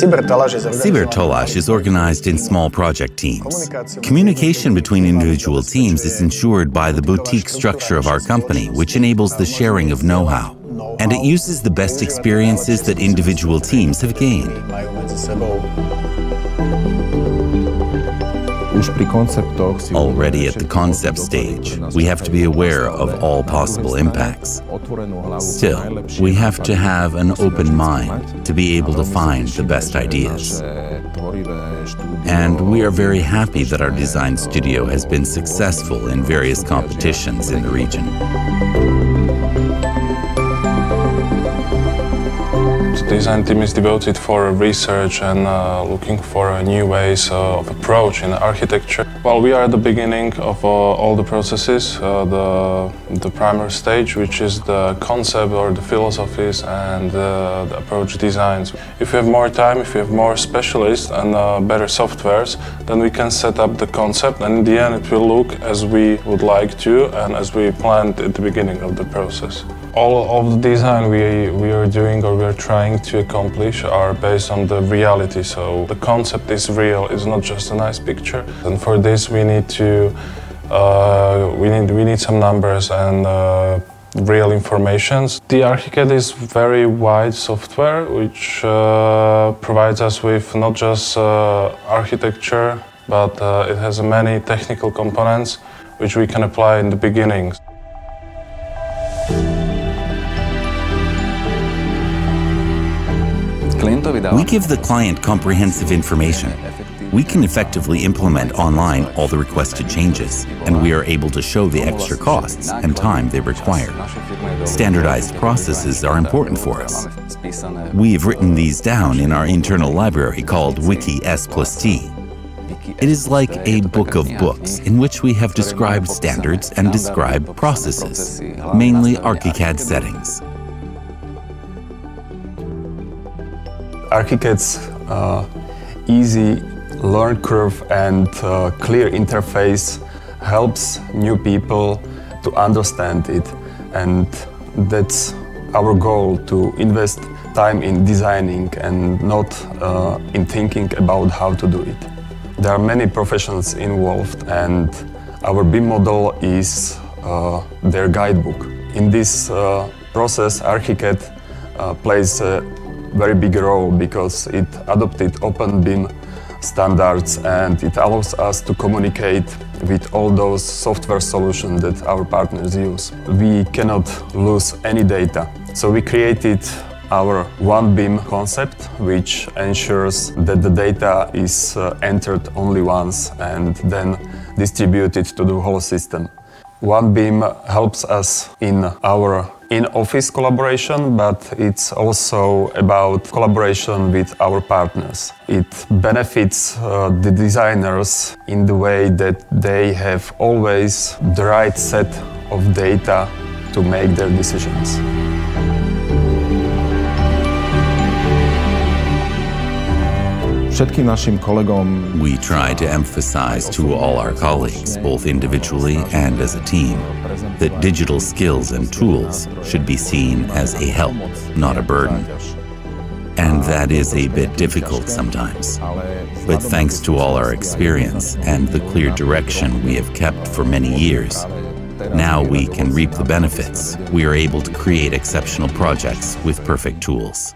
SIEBERT + TALAŠ is organized in small project teams. Communication between individual teams is ensured by the boutique structure of our company, which enables the sharing of know-how. And it uses the best experiences that individual teams have gained. Already at the concept stage, we have to be aware of all possible impacts. Still, we have to have an open mind to be able to find the best ideas. And we are very happy that our design studio has been successful in various competitions in the region. The design team is devoted for research and looking for new ways of approach in architecture. Well, we are at the beginning of all the processes, the primary stage, which is the concept or the philosophies and the approach designs. If we have more time, if we have more specialists and better softwares, then we can set up the concept, and in the end it will look as we would like to and as we planned at the beginning of the process. All of the design we are doing or we are trying to accomplish are based on the reality, so the concept is real, it's not just a nice picture. And for this we need to we need some numbers and real informations. The Archicad is very wide software which provides us with not just architecture, but it has many technical components which we can apply in the beginning. We give the client comprehensive information. We can effectively implement online all the requested changes, and we are able to show the extra costs and time they require. Standardized processes are important for us. We've written these down in our internal library called Wiki S plus T. It is like a book of books in which we have described standards and described processes, mainly Archicad settings. Archicad's easy learn curve and clear interface helps new people to understand it, and that's our goal, to invest time in designing and not in thinking about how to do it. There are many professionals involved, and our BIM model is their guidebook. In this process, Archicad plays very big role because it adopted OpenBIM standards, and it allows us to communicate with all those software solutions that our partners use. We cannot lose any data, so we created our OneBIM concept, which ensures that the data is entered only once and then distributed to the whole system. OneBIM helps us in our in-office collaboration, but it's also about collaboration with our partners. It benefits the designers in the way that they have always the right set of data to make their decisions. We try to emphasize to all our colleagues, both individually and as a team, that digital skills and tools should be seen as a help, not a burden. And that is a bit difficult sometimes. But thanks to all our experience and the clear direction we have kept for many years, now we can reap the benefits. We are able to create exceptional projects with perfect tools.